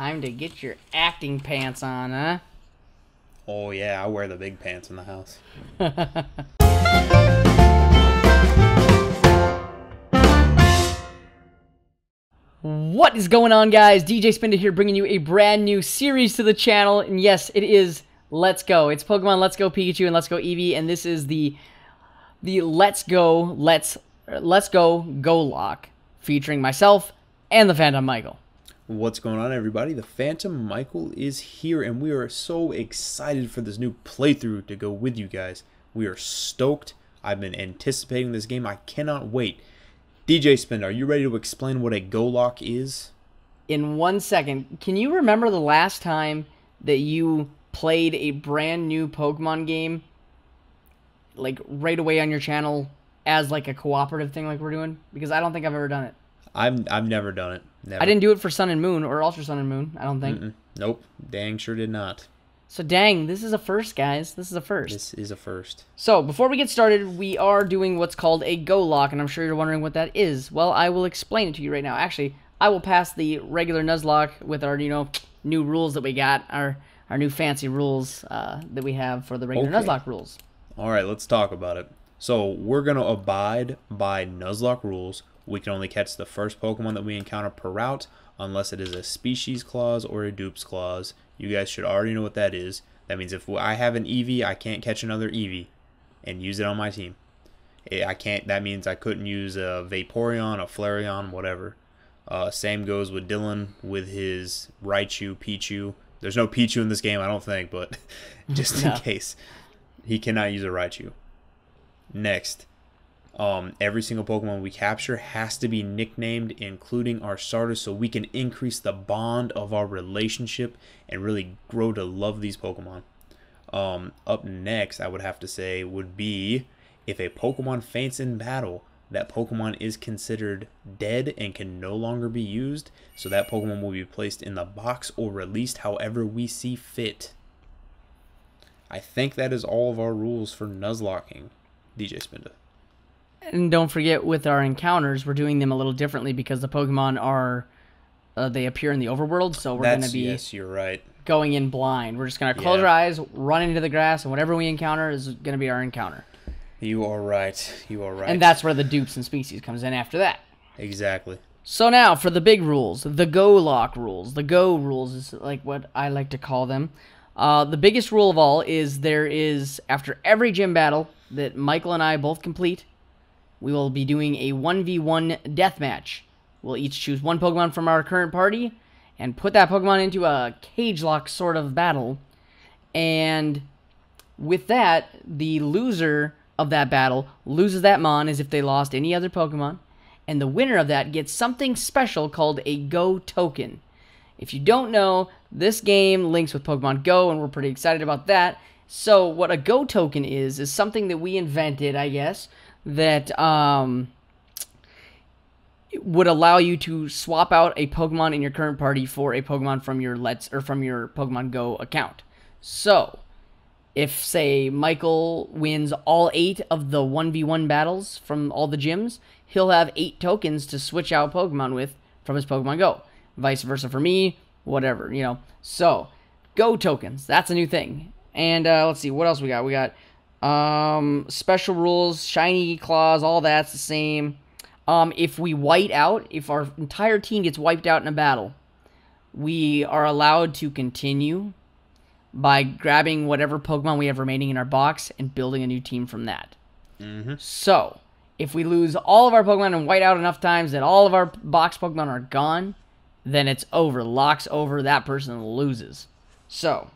Time to get your acting pants on, huh? Oh yeah, I wear the big pants in the house. What is going on, guys? DJ Spinda here, bringing you a brand new series to the channel. And yes, it is Let's Go. It's Pokemon Let's Go Pikachu and Let's Go Eevee, and this is the Let's Go GoLocke, featuring myself and the Phantom Michael. What's going on, everybody? The Phantom Michael is here, and we are so excited for this new playthrough to go with you guys. We are stoked. I've been anticipating this game. I cannot wait. DJ Spinda, are you ready to explain what a GoLocke is? In 1 second. Can you remember the last time that you played a brand new Pokemon game, like, right away on your channel as, like, a cooperative thing like we're doing? Because I don't think I've ever done it. I've never done it. Never. I didn't do it for Sun and Moon or Ultra Sun and Moon, I don't think. Mm-mm. Nope. Dang sure did not. So dang, this is a first, guys. This is a first. This is a first. So before we get started, we are doing what's called a GoLocke, and I'm sure you're wondering what that is. Well, I will explain it to you right now. Actually, I will pass the regular Nuzlocke with our, you know, new rules that we got, our new fancy rules that we have for the regular Nuzlocke rules. All right, let's talk about it. So we're going to abide by Nuzlocke rules. We can only catch the first Pokemon that we encounter per route unless it is a Species Clause or a Dupes Clause. You guys should already know what that is. That means if I have an Eevee, I can't catch another Eevee and use it on my team. I can't. That means I couldn't use a Vaporeon, a Flareon, whatever. Same goes with Dylan with his Raichu, Pichu. There's no Pichu in this game, I don't think, but just in case. He cannot use a Raichu. Next. Every single Pokemon we capture has to be nicknamed, including our starters, so we can increase the bond of our relationship and really grow to love these Pokemon. Up next, I would have to say, would be if a Pokemon faints in battle, that Pokemon is considered dead and can no longer be used, so that Pokemon will be placed in the box or released however we see fit. I think that is all of our rules for Nuzlocking, DJ Spinda. And don't forget, with our encounters, we're doing them a little differently because the Pokemon are, they appear in the overworld, so we're going to be going in blind. We're just going to close our eyes, run into the grass, and whatever we encounter is going to be our encounter. You are right. You are right. And that's where the Dupes and Species comes in after that. Exactly. So now, for the big rules, the GoLocke rules. The Go rules is like what I like to call them. The biggest rule of all is there is, after every gym battle that Michael and I both complete, we will be doing a 1v1 deathmatch. We'll each choose one Pokemon from our current party and put that Pokemon into a cage lock sort of battle. And with that, the loser of that battle loses that Mon as if they lost any other Pokemon. And the winner of that gets something special called a Go token. If you don't know, this game links with Pokemon Go, and we're pretty excited about that. So what a Go token is something that we invented, I guess, that would allow you to swap out a Pokemon in your current party for a Pokemon from your Pokemon Go account. So, if, say, Michael wins all 8 of the 1v1 battles from all the gyms, he'll have 8 tokens to switch out Pokemon with from his Pokemon Go. Vice versa for me, whatever, you know. So, Go tokens, that's a new thing. And let's see, what else we got? We got special rules, shiny claws, all that's the same. If we white out, if our entire team gets wiped out in a battle, we are allowed to continue by grabbing whatever Pokemon we have remaining in our box and building a new team from that. Mm-hmm. So, if we lose all of our Pokemon and white out enough times that all of our box Pokemon are gone, then it's over. Locks over, that person loses. So,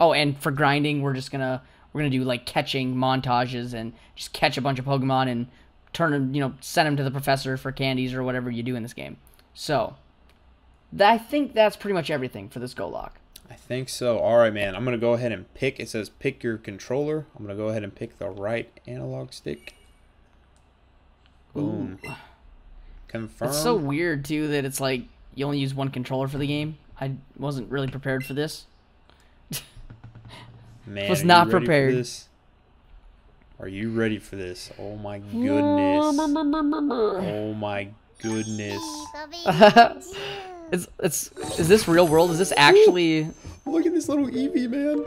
oh, and for grinding, we're gonna do, like, catching montages and just catch a bunch of Pokemon and turn them, you know, send them to the professor for candies or whatever you do in this game. So, I think that's pretty much everything for this GoLocke. I think so. All right, man. I'm gonna go ahead and pick. It says pick your controller. I'm gonna go ahead and pick the right analog stick. Boom. Ooh. Confirm. It's so weird too that it's like you only use one controller for the game. I wasn't really prepared for this. Man, was not prepared. Are you ready for this? Oh my goodness. Oh my goodness. Is this real world? Is this actually... Ooh, look at this little Eevee, man.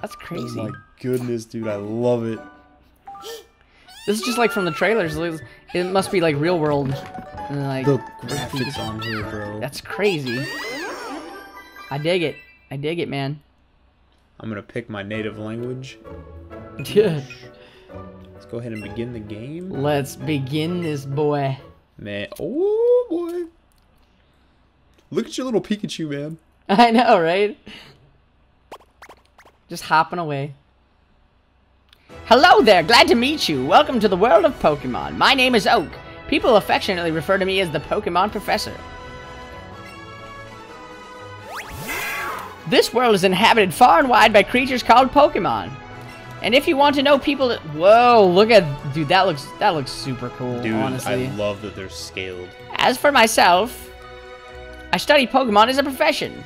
That's crazy. Oh my goodness, dude. I love it. This is just like from the trailers. It must be like real world. And like, the graphics on here, bro. That's crazy. I dig it. I dig it, man. I'm going to pick my native language. Yeah. Let's go ahead and begin the game. Let's begin this, boy. Man. Oh, boy. Look at your little Pikachu, man. I know, right? Just hopping away. Hello there. Glad to meet you. Welcome to the world of Pokemon. My name is Oak. People affectionately refer to me as the Pokemon Professor. This world is inhabited far and wide by creatures called Pokemon. And if you want to know people that... Whoa, look at... Dude, that looks super cool, dude, honestly. Dude, I love that they're scaled. As for myself, I study Pokemon as a profession.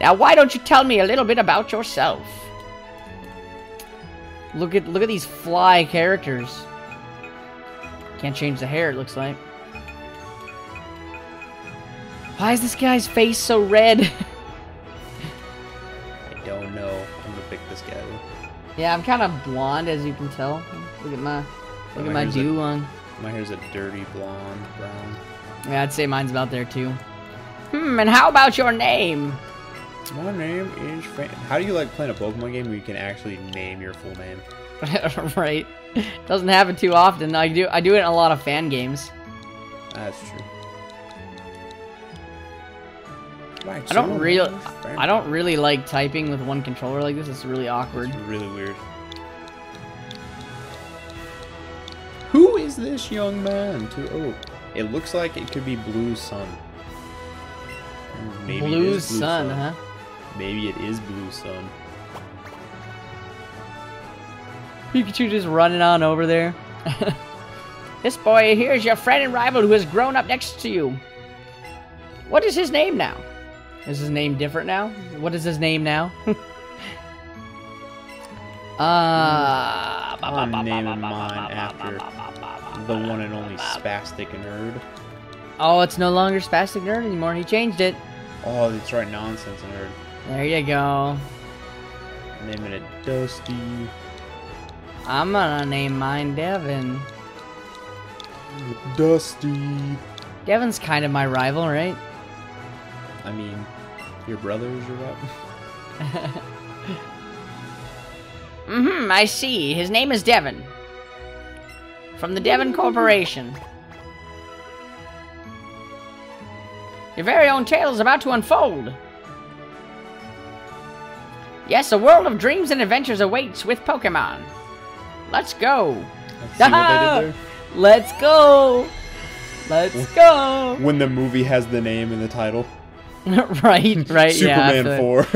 Now, why don't you tell me a little bit about yourself? Look at these fly characters. Can't change the hair, it looks like. Why is this guy's face so red? Yeah, I'm kind of blonde, as you can tell. Look at my dew on. My hair's a dirty blonde brown. Yeah, I'd say mine's about there too. Hmm, and how about your name? My name is Phantom. How do you like playing a Pokemon game where you can actually name your full name? Right. Doesn't happen too often. I do it in a lot of fan games. That's true. I don't really like typing with one controller like this. It's really awkward. It's really weird. Who is this young man? Oh, it looks like it could be Blue Sun. Maybe Blue Sun, huh? Maybe it is Blue Sun. Pikachu just running on over there. This boy here is your friend and rival who has grown up next to you. What is his name now? Is his name different now? What is his name now? I'm naming mine after the one and only Spastic Nerd. Oh, it's no longer Spastic Nerd anymore. He changed it. Oh, that's right. Nonsense Nerd. There you go. I'm naming it Dusty. I'm gonna name mine Devin. Dusty. Devin's kind of my rival, right? I mean, your brother is your rival. Mm-hmm, I see. His name is Devin. From the Devin Corporation. Your very own tale is about to unfold. Yes, a world of dreams and adventures awaits with Pokemon. Let's go. Let's see what they did there. Let's go. Let's go. When the movie has the name in the title. right, Superman, yeah, 4.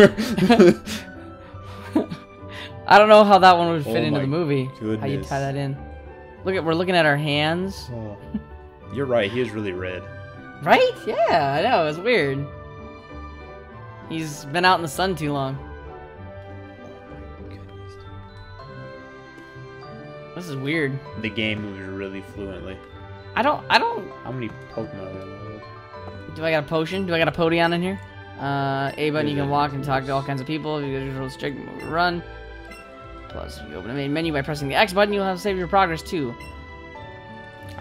I don't know how that one would fit into the movie. Goodness. How you tie that in. Look at, we're looking at our hands. Oh, you're right, he is really red. Right? Yeah, I know, it's weird. He's been out in the sun too long. Oh my goodness. This is weird. The game moves really fluently. I don't... How many Pokemon are there? Do I got a potion? Do I got a Potion in here? A button, you can walk and talk to all kinds of people. You can restrict run. Plus, if you open the main menu by pressing the X button, you'll have saved your progress too.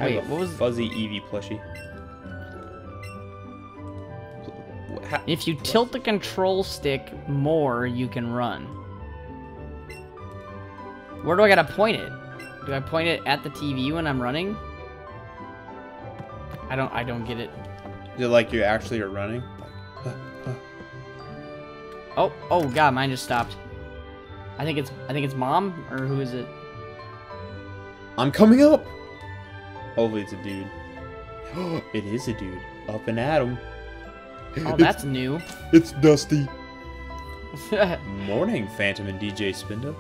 Wait, what was fuzzy Eevee plushie? If you tilt the control stick more, you can run. Where do I gotta point it? Do I point it at the TV when I'm running? I don't get it. Like you actually are running. Oh god, mine just stopped. I think it's mom, or who is it? I'm coming up. Hopefully it's a dude. It is a dude. Up and at him. Oh, that's new. It's Dusty. Morning, Phantom and DJ Spinda.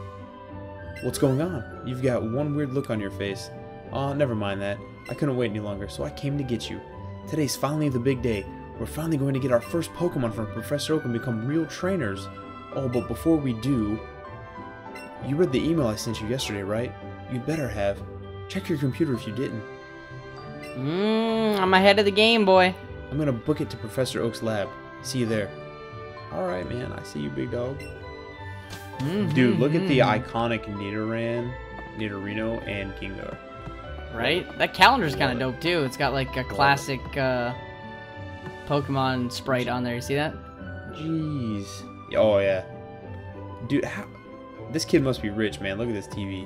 What's going on? You've got one weird look on your face. Oh, never mind that. I couldn't wait any longer, so I came to get you. Today's finally the big day. We're finally going to get our first Pokemon from Professor Oak and become real trainers. Oh, but before we do... You read the email I sent you yesterday, right? You better have. Check your computer if you didn't. I'm ahead of the game, boy. I'm gonna book it to Professor Oak's lab. See you there. Alright, man. I see you, big dog. Mm-hmm. Dude, look at the iconic Nidorino, and Gengar. Right? That calendar's kind of dope, too. It's got, like, a classic Pokemon sprite on there. You see that? Jeez. Oh, yeah. Dude, how... This kid must be rich, man. Look at this TV.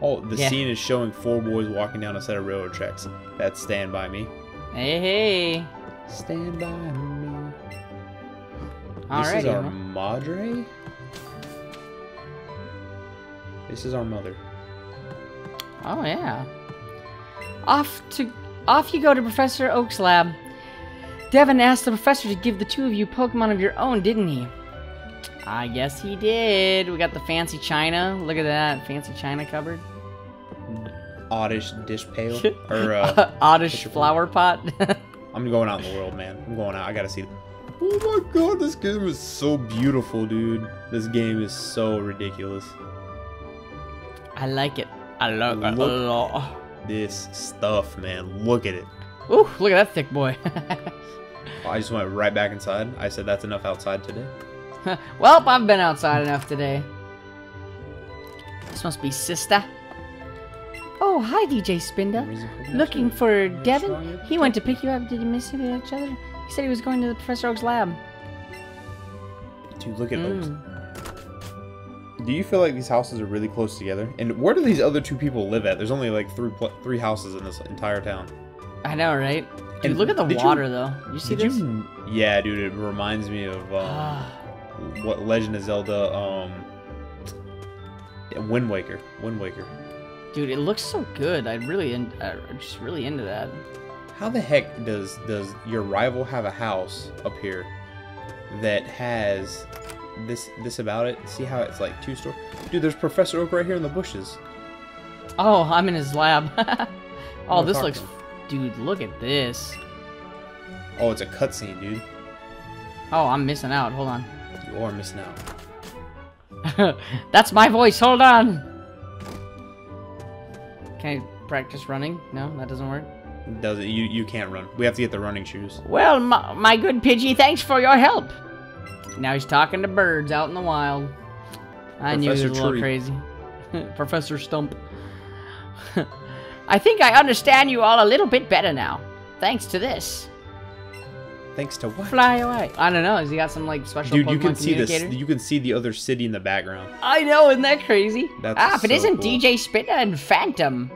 Oh, the scene is showing four boys walking down a set of railroad tracks. That's Stand By Me. Hey, hey. Stand By Me. This is our madre? This is our mother. Oh, yeah. Off you go to Professor Oak's lab. Devin asked the professor to give the two of you Pokemon of your own, didn't he? I guess he did. We got the fancy china. Look at that fancy china cupboard. Oddish dish pail. Or, oddish flower pot. I'm going out in the world, man. I'm going out. I gotta see... Oh my god, this game is so beautiful, dude. This game is so ridiculous. I like it. I love it. Look at this stuff, man. Look at it. Ooh, look at that thick boy. I just went right back inside. I said that's enough outside today. Well, I've been outside enough today. This must be sister. Oh, hi, DJ Spinda. Looking for Devin? He went to pick you up. Did you miss each other? He said he was going to the Professor Oak's lab. Dude, look at Oak's. Do you feel like these houses are really close together? And where do these other two people live at? There's only like three houses in this entire town. I know, right? Dude, and look at the water, though. You see this? Yeah, dude, it reminds me of what Legend of Zelda, Wind Waker. Dude, it looks so good. I'm just really into that. How the heck does your rival have a house up here that has this about it? See how it's like two-story? Dude, there's Professor Oak right here in the bushes. Oh, I'm in his lab. Oh, this looks... Dude, look at this. Oh, it's a cutscene, dude. Oh, I'm missing out. Hold on. You are missing out. That's my voice. Hold on. Can I practice running? No, that doesn't work. Does it? You can't run. We have to get the running shoes. Well, my good Pidgey, thanks for your help. Now he's talking to birds out in the wild. I knew he was a little crazy. Professor Stump. I think I understand you all a little bit better now. Thanks to this. Thanks to what? Fly away. I don't know. Has he got some like special Pokemon communicator? Dude, you can see the other city in the background. I know. Isn't that crazy? That's so but isn't cool. DJ Spinda and Phantom?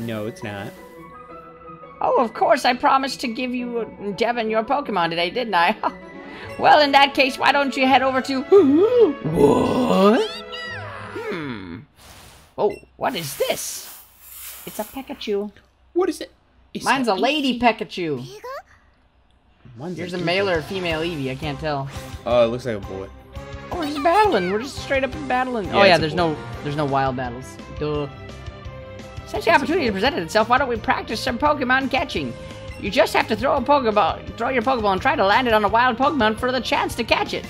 No, it's not. Oh, of course, I promised to give you, Devin, your Pokemon today, didn't I? Well, in that case, why don't you head over to... What? Oh, what is this? It's a Pikachu. What is it? Mine's a lady Pikachu. There's a male or female Eevee, I can't tell. Oh, it looks like a boy. Oh, we're just battling. We're just straight up battling. Yeah, oh yeah, there's no wild battles. Duh. Since the opportunity presented itself, why don't we practice some Pokemon catching? You just have to throw your Pokeball and try to land it on a wild Pokemon for the chance to catch it.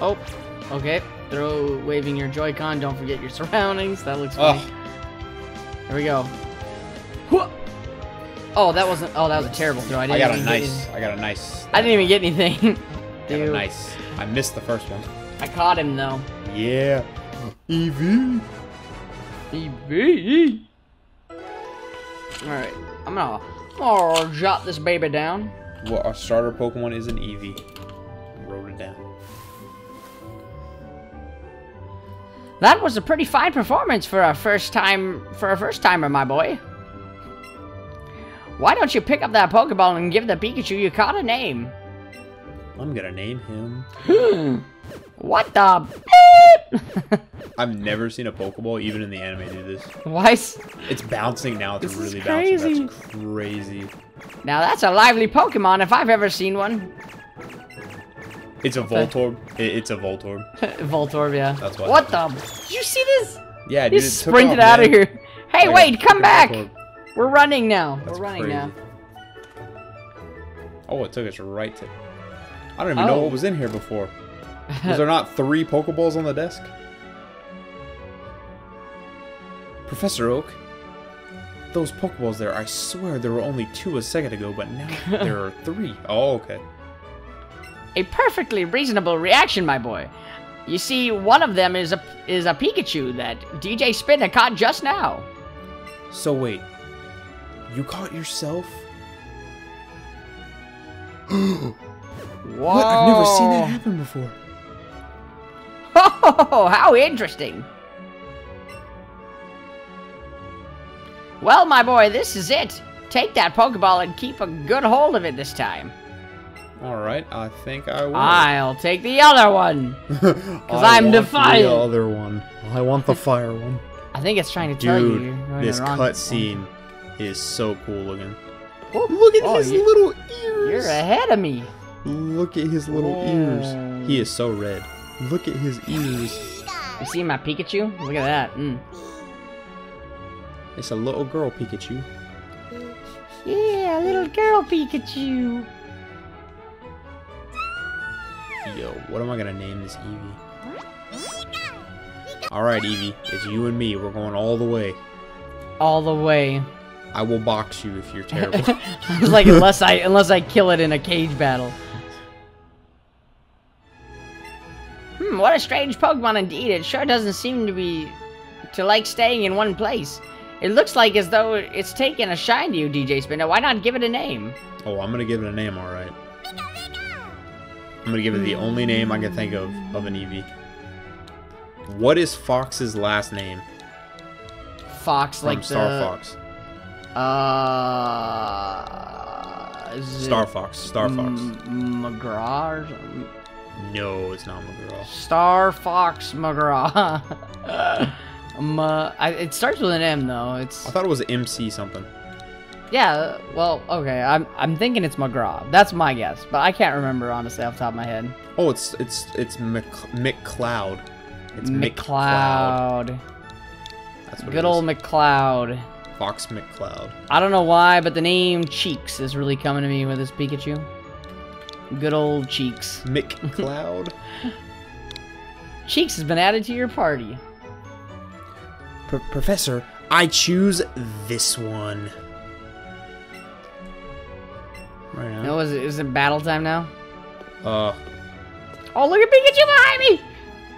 Oh, okay. Waving your Joy-Con. Don't forget your surroundings. That looks funny. There we go. Whoa! Oh, that wasn't. Oh, that was a terrible throw. I didn't even get anything. Dude. Nice. I missed the first one. I caught him though. Yeah. Eevee. Eevee. All right. I'm gonna jot this baby down. Well, our starter Pokemon is an Eevee. Wrote it down. That was a pretty fine performance for a first timer, my boy. Why don't you pick up that Pokeball and give the Pikachu you caught a name? I'm gonna name him. What the? I've never seen a Pokeball, even in the anime, do this. Why? It's bouncing now. It's really bouncing. That's crazy. Now that's a lively Pokemon if I've ever seen one. It's a Voltorb. It's a Voltorb. Voltorb, yeah. That's why. What the? Did you see this? Yeah, dude. He sprinted out of here. Hey, wait! Come back! We're running now. We're running now. Oh, it took us right to. I don't even know what was in here before. Was there not 3 Pokeballs on the desk? Professor Oak, those Pokeballs there, I swear there were only 2 a second ago, but now there are 3. Oh, okay. A perfectly reasonable reaction, my boy. You see, one of them is a Pikachu that DJ Spinda caught just now. So wait, you caught yourself? Whoa! What? I've never seen that happen before. Oh, how interesting. Well, my boy, this is it. Take that Pokeball and keep a good hold of it this time. Alright, I think I will. I'll take the other one. Because I'm defiant. The other one. I want the fire one. I think it's trying to tell you. Dude, this cutscene is so cool looking. Oh, look at his little ears. You're ahead of me. Look at his little ears. He is so red. Look at his ears. You see my Pikachu? Look at that. Mm. It's a little girl Pikachu. Yeah, little girl Pikachu. Yo, what am I gonna name this Eevee? Alright, Eevee, it's you and me. We're going all the way. All the way. I will box you if you're terrible. I was like, unless I kill it in a cage battle. Hmm, what a strange Pokemon indeed. It sure doesn't seem to like staying in one place. It looks like as though it's taken a shine to you, DJ Spinda. Why not give it a name? Oh, I'm gonna give it a name, alright. I'm gonna give it the only name I can think of an Eevee. What is Fox's last name? Fox, like Star Fox. Star Fox. Star Fox. McGraw? No, it's not McGraw. Star Fox McGraw. It starts with an M though. I thought it was MC something. Yeah, well, okay. I'm thinking it's McGraw. That's my guess, but I can't remember honestly off the top of my head. Oh, it's McCloud. It's McCloud. That's what it is. Good old McCloud. Fox McCloud. I don't know why, but the name Cheeks is really coming to me with this Pikachu. Good old Cheeks. McCloud. Cheeks has been added to your party. Professor, I choose this one. Right now. No, is it battle time now? Oh, look at Pikachu behind me!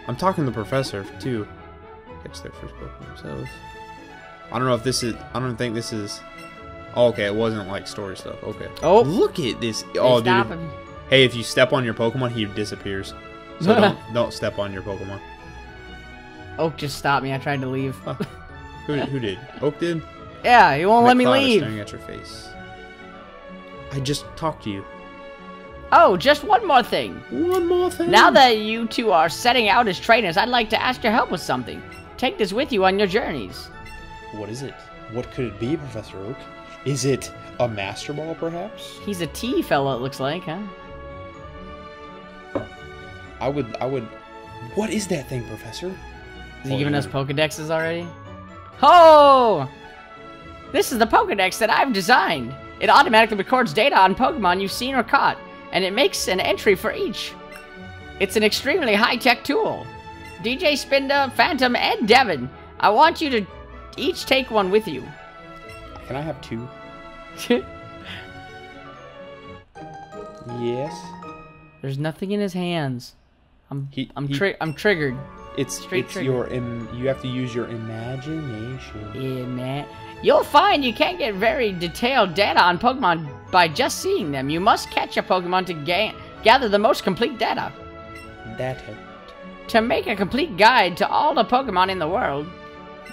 I'm talking to the professor too. Gets their first Pokemon themselves. I don't know if this is. I don't think this is. Oh, okay, it wasn't like story stuff. Okay. Oh, look at this! Oh, dude. Hey, if you step on your Pokemon, he disappears. So don't step on your Pokemon. Oak just stopped me. I tried to leave. Who did? Oak did? Yeah, he won't let me leave. Staring at your face. I just talked to you. Oh, just one more thing. One more thing. Now that you two are setting out as trainers, I'd like to ask your help with something. Take this with you on your journeys. What is it? What could it be, Professor Oak? Is it a Master Ball, perhaps? He's a tea fella, it looks like, huh? I would... What is that thing, Professor? Is he giving us Pokedexes already? Oh! This is the Pokedex that I've designed. It automatically records data on Pokemon you've seen or caught, and it makes an entry for each. It's an extremely high-tech tool. DJ Spinda, Phantom, and Devin, I want you to each take one with you. Can I have 2? Yes. There's nothing in his hands. I'm triggered. You have to use your imagination. You'll find you can't get very detailed data on Pokemon by just seeing them. You must catch a Pokemon to gather the most complete data. To make a complete guide to all the Pokemon in the world.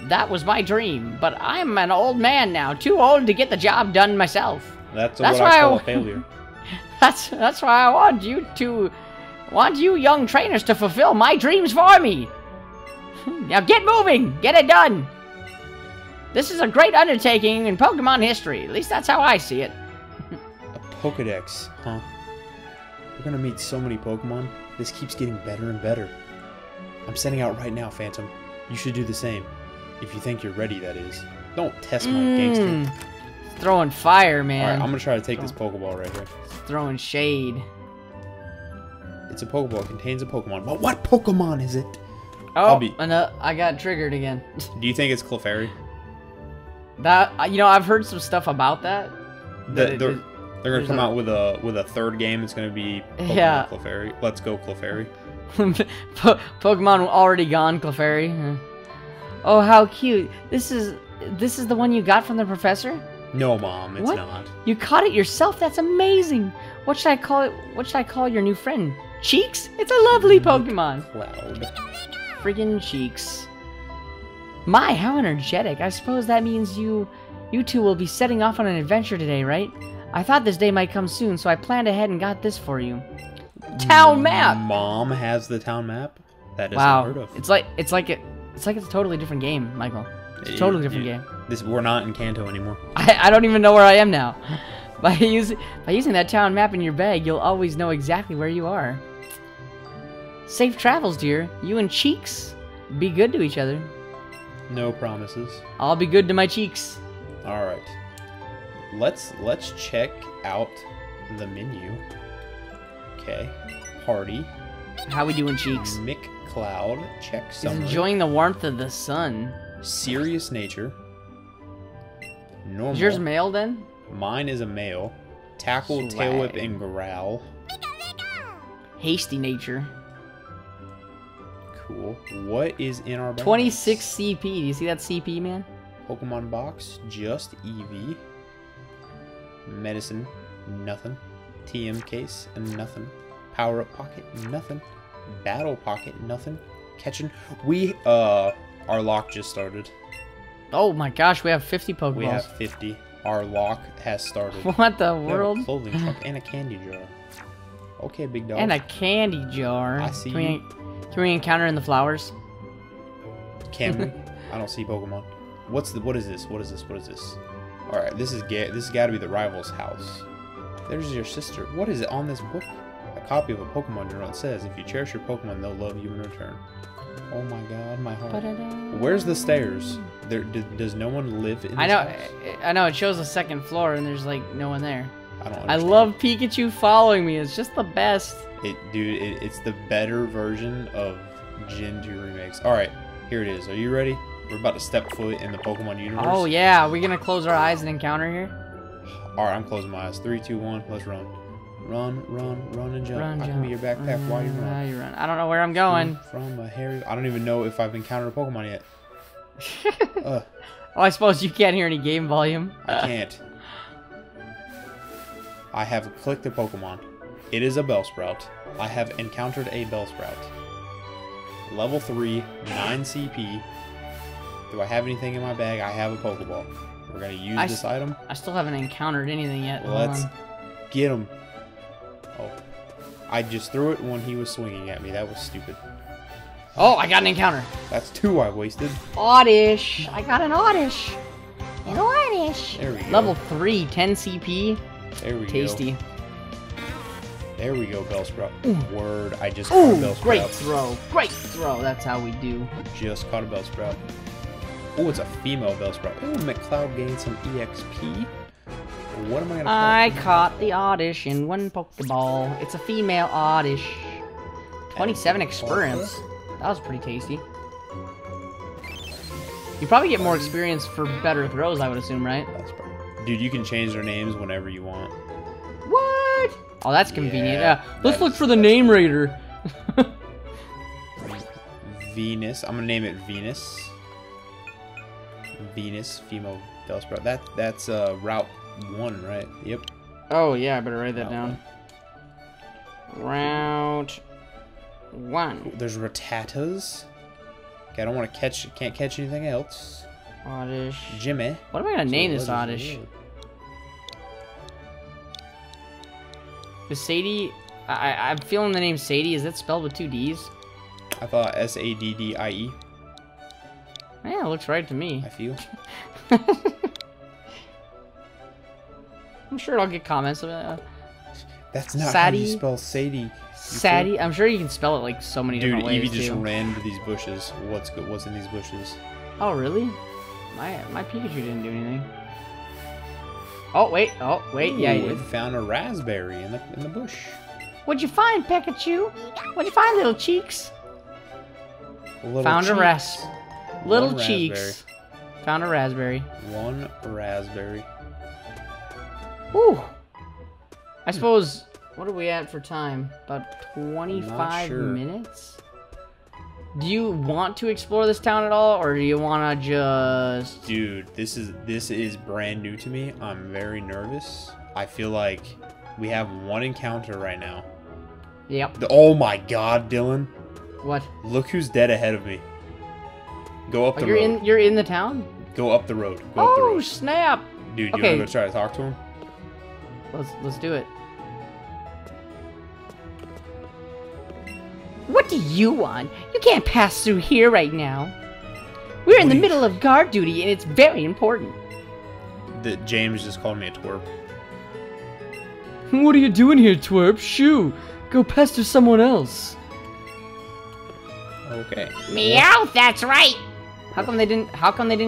That was my dream, but I'm an old man now, too old to get the job done myself. That's what I call a failure. That's why I want you young trainers to fulfill my dreams for me. Now get moving, get it done. This is a great undertaking in Pokemon history. At least that's how I see it. A Pokedex, huh? We're gonna meet so many Pokemon. This keeps getting better and better. I'm sending out right now, Phantom. You should do the same. If you think you're ready, that is. Don't test my gangster. Throwing fire, man. Alright, I'm gonna try to take this Pokeball right here. Throwing shade. It's a Pokeball. It contains a Pokemon. But what Pokemon is it? Oh, I got triggered again. Do you think it's Clefairy? That, you know, I've heard some stuff about that. They're gonna come out with a third game. It's gonna be Pokemon Clefairy. Let's go Clefairy. Pokemon already gone Clefairy. Oh, how cute! This is the one you got from the professor? No, Mom, it's not. You caught it yourself? That's amazing. What should I call it? What should I call your new friend? Cheeks? It's a lovely Pokemon. Cloud. Friggin' Cheeks. My, how energetic. I suppose that means you two will be setting off on an adventure today, right? I thought this day might come soon, so I planned ahead and got this for you. Town map! Mom has the town map? That is unheard of. It's like it's a totally different game, Michael. It's a totally different game. We're not in Kanto anymore. I don't even know where I am now. By using that town map in your bag, you'll always know exactly where you are. Safe travels, dear. You and Cheeks, be good to each other. No promises. I'll be good to my Cheeks. All right. Let's check out the menu. Okay. Party. How we doing, Cheeks? McCloud. Check something. He's enjoying the warmth of the sun. Serious nature. Normal. Is yours male then? Mine is a male. Tackle, tail whip, and growl. Hasty nature. Cool. What is in our box? 26 CP. Do you see that CP, man? Pokemon box. Just Eevee. Medicine. Nothing. TM case. Nothing. Power up pocket. Nothing. Battle pocket. Nothing. Catching. Our lock just started. Oh my gosh, we have 50 Pokeballs. We have 50. Our lock has started. What the world? A clothing truck and a candy jar. Okay, big dog. And a candy jar. I see. Can we encounter in the flowers? Can we? I don't see Pokemon. What is this? All right, this has got to be the rival's house. There's your sister. What is it on this book? A copy of a Pokemon journal. It says, if you cherish your Pokemon, they'll love you in return. Oh my God, my heart. Where's the stairs? Does no one live in this house? I know. It shows the second floor, and there's like no one there. I don't understand. I love Pikachu following me. It's just the best. Dude, it's the better version of Gen 2 remakes. All right, here it is. Are you ready? We're about to step foot in the Pokemon universe. Oh yeah, are we gonna close our eyes and encounter here? All right, I'm closing my eyes. 3, 2, 1. Let's run. Run and jump. Run, jump. I can be your backpack while you run. I don't know where I'm going. From a hairy... I don't even know if I've encountered a Pokemon yet. Oh, I suppose you can't hear any game volume. I can't. I have clicked a Pokemon. It is a Bellsprout. I have encountered a Bellsprout. Level 3, 9 CP. Do I have anything in my bag? I have a Pokeball. We're going to use this item. I still haven't encountered anything yet. Let's get him. Oh, I just threw it when he was swinging at me. That was stupid. Oh, I got an encounter. That's 2 I wasted. Oddish. I got an Oddish. An Oddish. There we go. Level 3, 10 CP. There we go. Tasty. There we go, Bellsprout. Ooh. Word, I just caught a Bellsprout. Great throw. Great throw. That's how we do. Just caught a Bellsprout. Oh, it's a female Bellsprout. Ooh, McCloud gained some EXP. What am I gonna caught the Oddish in 1 Pokeball. It's a female Oddish. 27 experience. That was pretty tasty. You probably get more experience for better throws, I would assume, right? Dude, you can change their names whenever you want. What? Oh, that's convenient. Yeah, let's look for the name raider. Venus. I'm gonna name it Venus. Venus, female Bellsprout. That's route 1, right? Yep. Oh yeah, I better write that down. Route 1. There's Rattatas. Okay, I don't want to catch. Can't catch anything else. Oddish. Jimmy. What am I gonna name this Oddish? Sadie. I'm feeling the name Sadie. Is that spelled with 2 D's? I thought S-A-D-D-I-E. Yeah, it looks right to me. I feel. I'm sure I'll get comments about that's not Sadie. How you spell Sadie. You Sadie? Feel? I'm sure you can spell it like so many different ways. Dude, Eevee just ran into these bushes. What's good? What's in these bushes? Oh, really? My Pikachu didn't do anything. Oh, wait. Oh, wait. Ooh, yeah, you found a raspberry in the bush. What'd you find, Pikachu? What'd you find, little cheeks? Found a raspberry. One raspberry. Ooh. I suppose, what are we at for time? About 25 minutes? Do you want to explore this town at all, or do you want to just... Dude, this is brand new to me. I'm very nervous. I feel like we have one encounter right now. Yep. Oh my god, Dylan. What? Look who's dead ahead of me. Go up the road. You're in the town? Go up the road. Go up the road. Oh, snap. Dude, you want to go try to talk to him? Let's do it. What do you want? You can't pass through here right now. We're in the middle of guard duty, and it's very important. James just called me a twerp. What are you doing here, twerp? Shoo! Go pester someone else. Okay. Meowth, that's right. How come they didn't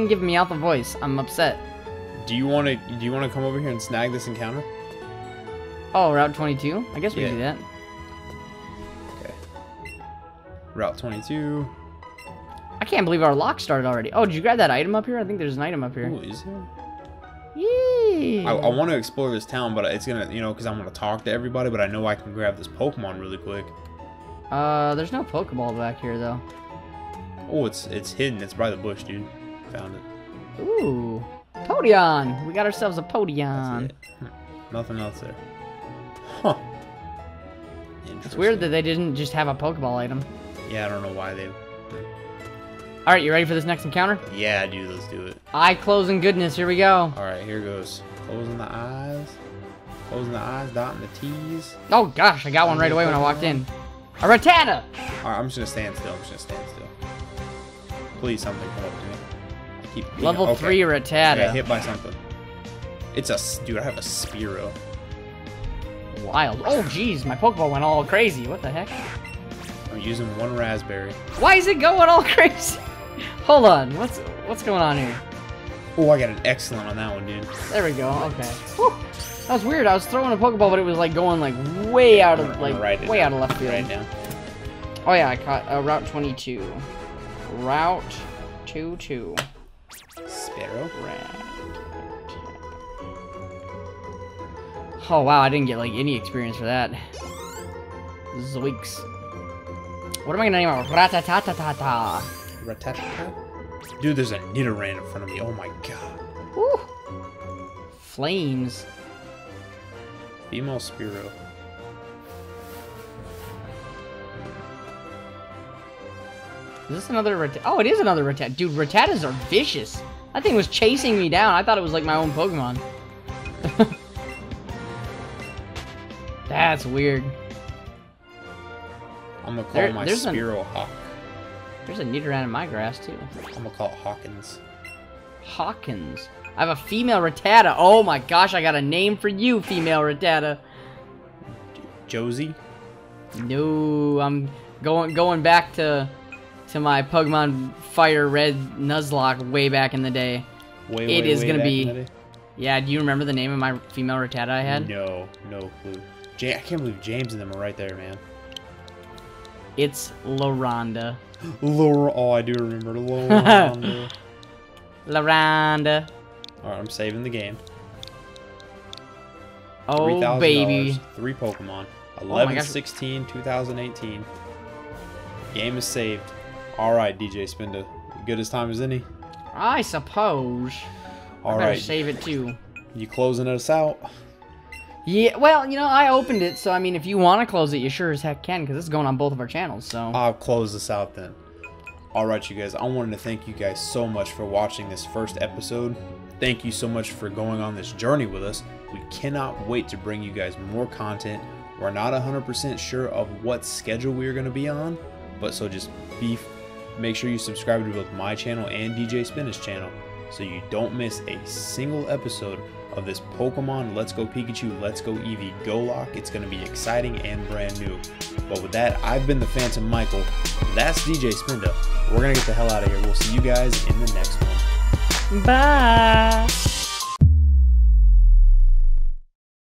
give Meowth a voice? I'm upset. Do you want to come over here and snag this encounter? Oh, Route 22. I guess we can do that. Route 22. I can't believe our lock started already. Oh, did you grab that item up here? I think there's an item up here. Ooh, is there? Yeah. I want to explore this town, but it's gonna, you know, because I want to talk to everybody. But I know I can grab this Pokemon really quick. There's no Pokeball back here though. Oh, it's hidden. It's by the bush, dude. Found it. Ooh, Podeon. We got ourselves a Podeon. Nothing else there. Huh. It's weird that they didn't just have a Pokeball item. Yeah, I don't know why they... Alright, you ready for this next encounter? Yeah, dude, let's do it. Eye closing goodness, here we go. Alright, here goes. Closing the eyes. Closing the eyes, dotting the T's. Oh gosh, I got one right away when I walked in. A Rattata! Alright, I'm just gonna stand still, Please, something come up to me. I keep Level 3 Rattata. I got hit by something. It's a... Dude, I have a Spearow. Wild. Oh jeez, my Pokeball went all crazy. What the heck? I'm using one raspberry. Why is it going all crazy? Hold on, what's going on here? Oh, I got an excellent on that one, dude. There we go. Okay. Whew. That was weird. I was throwing a Pokeball, but it was like going like way out of way out of left field. Right now. Oh yeah, I caught Route 22. Route 22. Sparrow. Oh wow, I didn't get like any experience for that. Zoinks. What am I gonna name it? Ratatatata. Ratatata? Dude, there's a Nidoran in front of me. Oh my god. Woo! Flames. Female Spearow. Is this another Rattata? Oh, it is another Rattata. Dude, Rattatas are vicious. That thing was chasing me down. I thought it was like my own Pokemon. That's weird. I'm gonna call my Spearow Hawk. There's a Nidoran in my grass, too. I'm gonna call it Hawkins. Hawkins? I have a female Rattata. Oh my gosh, I got a name for you, female Rattata. Josie? No, I'm going back to my Pokemon Fire Red Nuzlocke way back in the day. Way back in the day? Yeah, do you remember the name of my female Rattata I had? No, no clue. I can't believe James and them are right there, man. It's LaRonda. Oh, I do remember LaRonda. LaRonda. All right, I'm saving the game. Oh, baby. 3 Pokemon. 11/16, 2018. Game is saved. All right, DJ Spinda. Good as time as any. I suppose. All right. I better save it, too. You closing us out? Yeah, well, you know, I opened it, so I mean, if you want to close it, you sure as heck can, because it's going on both of our channels, so... I'll close this out, then. Alright, you guys, I wanted to thank you guys so much for watching this first episode. Thank you so much for going on this journey with us. We cannot wait to bring you guys more content. We're not 100% sure of what schedule we're going to be on, but so just make sure you subscribe to both my channel and DJ Spinda's channel, so you don't miss a single episode of this Pokemon Let's Go Pikachu, Let's Go Eevee GoLocke. It's going to be exciting and brand new. But with that, I've been the Phantom Michael. That's DJ Spinda. We're going to get the hell out of here. We'll see you guys in the next one. Bye.